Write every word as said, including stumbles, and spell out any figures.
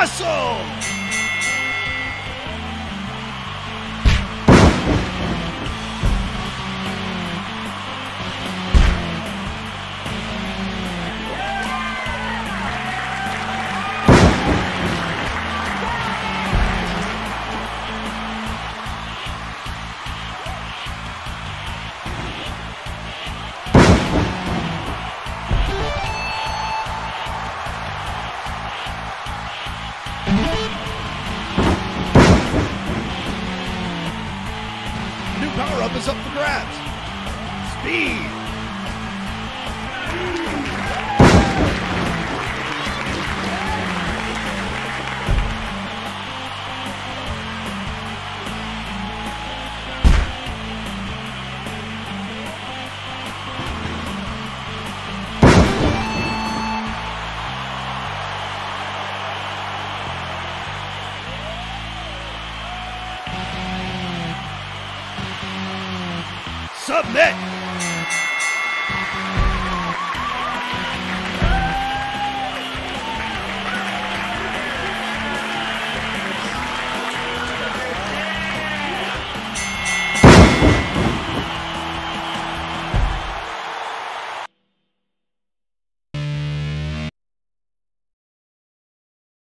Russell! Power-up is up for grabs. Speed. Submit!